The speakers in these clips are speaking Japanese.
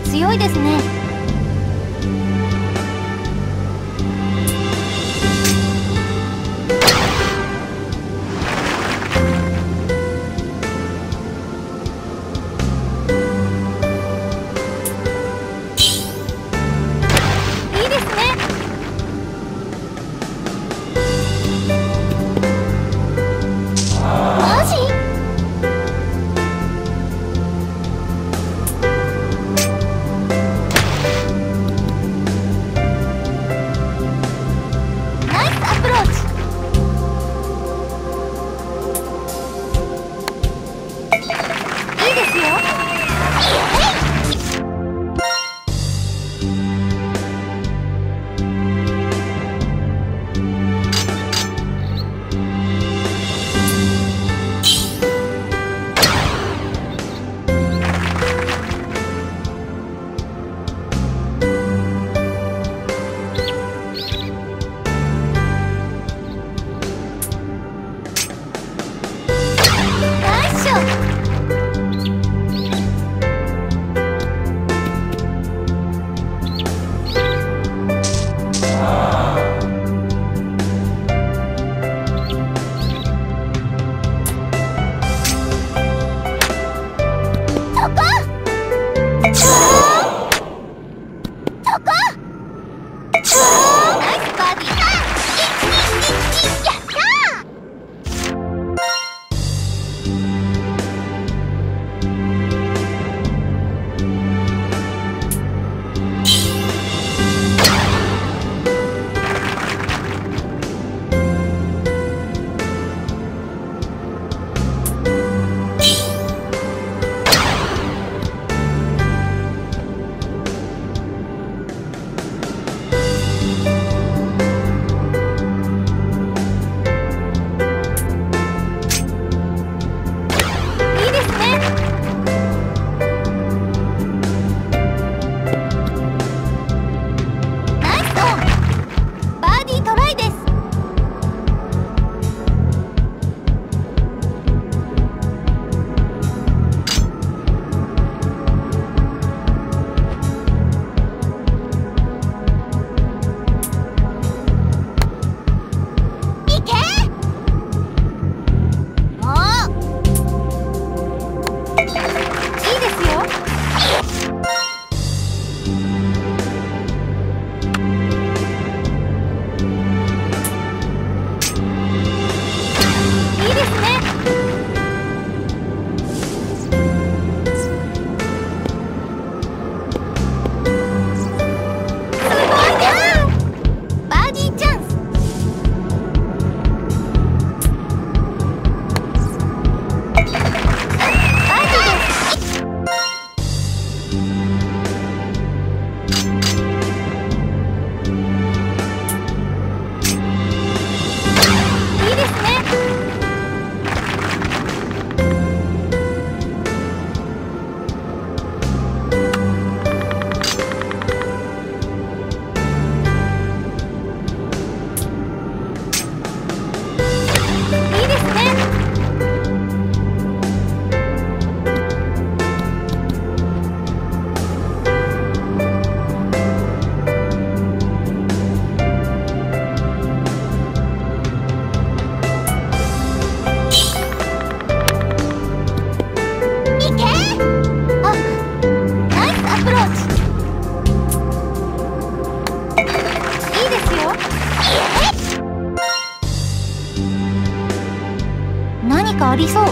風強いですね。いいですね。マジ？ありそう。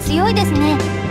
強いですね。